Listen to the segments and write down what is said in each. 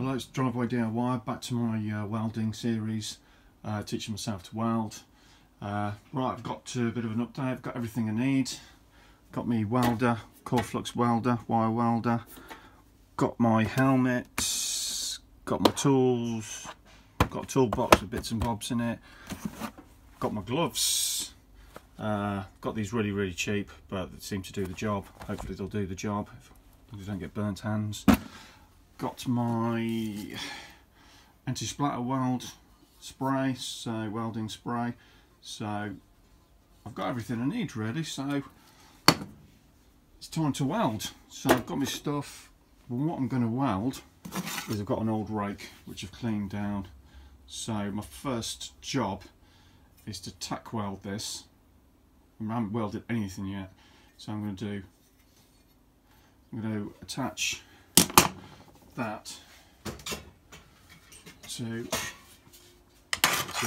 Hello, it's Driveway DIYer, back to my welding series, teaching myself to weld. Right, I've got a bit of an update. I've got everything I need. Got me welder, core flux welder, wire welder. Got my helmet. Got my tools. Got a toolbox with bits and bobs in it. Got my gloves. Got these really cheap, but they seem to do the job. Hopefully they'll do the job if you don't get burnt hands. Got my anti-splatter weld spray, so welding spray. So I've got everything I need really, so it's time to weld. So I've got my stuff. Well, what I'm going to weld is I've got an old rake which I've cleaned down. So my first job is to tack weld this. I haven't welded anything yet, so I'm going to attach that to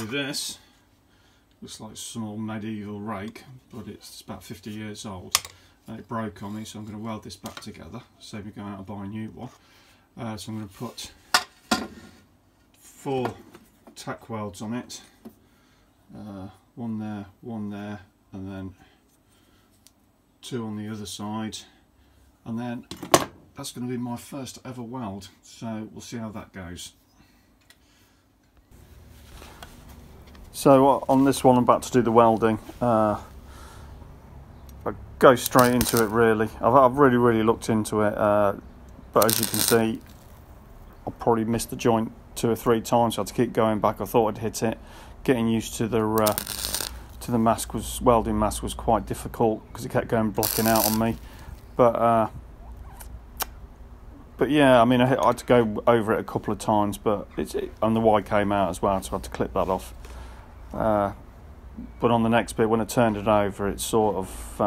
this. Looks like some old medieval rake, but it's about 50 years old and it broke on me, so I'm going to weld this back together, save me going out and buy a new one. So I'm going to put 4 tack welds on it, one there, and then 2 on the other side, and then that's going to be my first ever weld, so we'll see how that goes. So on this one I'm about to do the welding. I go straight into it really. I've really looked into it, but as you can see I probably missed the joint 2 or 3 times, so I had to keep going back. I thought I'd hit it. Getting used to the mask was, welding mask was quite difficult because it kept going blacking out on me, but yeah, I mean, I had to go over it a couple of times, but and the wire came out as well, so I had to clip that off. But on the next bit, when I turned it over, it sort of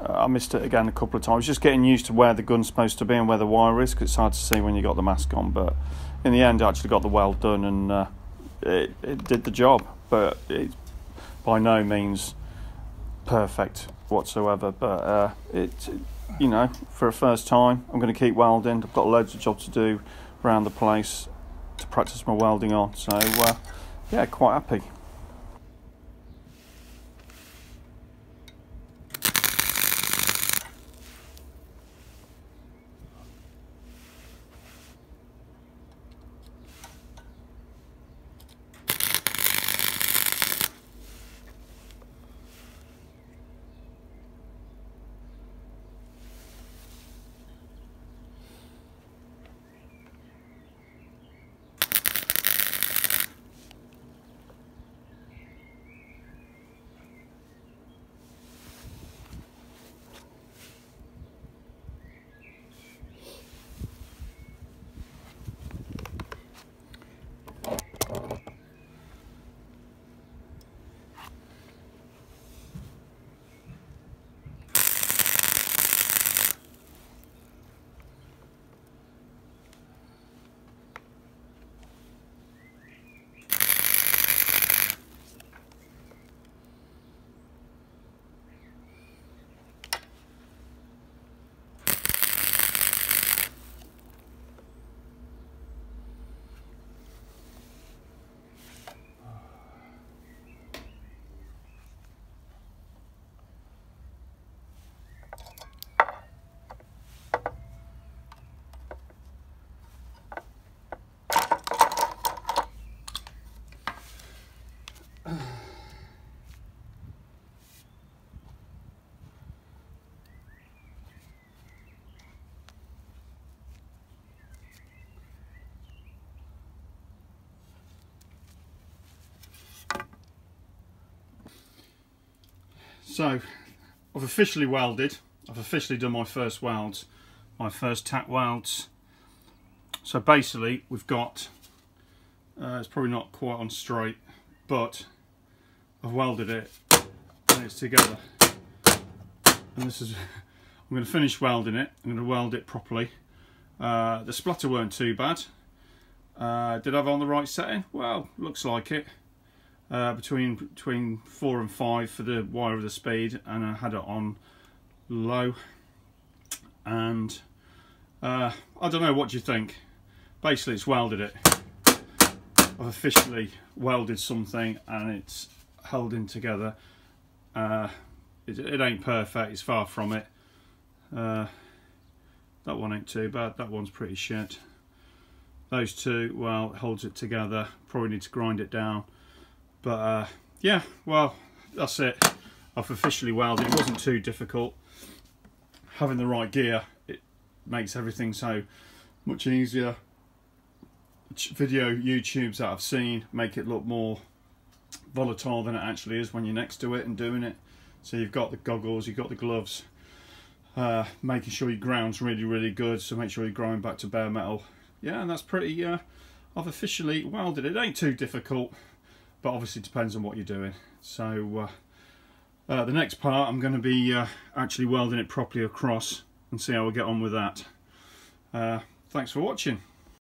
I missed it again a couple of times. Just getting used to where the gun's supposed to be and where the wire is, because it's hard to see when you got the mask on. But in the end, I actually got the weld done, and it did the job. But it's by no means perfect whatsoever. But you know, for a first time, I'm going to keep welding. I've got loads of jobs to do around the place to practice my welding on, so yeah, quite happy. So I've officially welded, I've officially done my first welds, my first tack welds. So basically we've got, it's probably not quite on straight, but I've welded it and it's together. And this is, I'm going to finish welding it, I'm going to weld it properly. The splatter weren't too bad. Did I have it on the right setting? Well, looks like it. Between 4 and 5 for the wire of the speed, and I had it on low, and I don't know, what do you think? Basically it's welded it. I've officially welded something and it's holding together. It ain't perfect, it's far from it. That one ain't too bad, that one's pretty shit. Those two, well, it holds it together. Probably need to grind it down. But yeah, well, that's it. I've officially welded. It wasn't too difficult. Having the right gear, it makes everything so much easier. Video YouTubes that I've seen make it look more volatile than it actually is when you're next to it and doing it. So you've got the goggles, you've got the gloves, making sure your ground's really, really good. So make sure you're growing back to bare metal. Yeah, and that's pretty, I've officially welded it. It ain't too difficult, but obviously depends on what you're doing. So the next part, I'm going to be actually welding it properly across and see how we get on with that. Thanks for watching.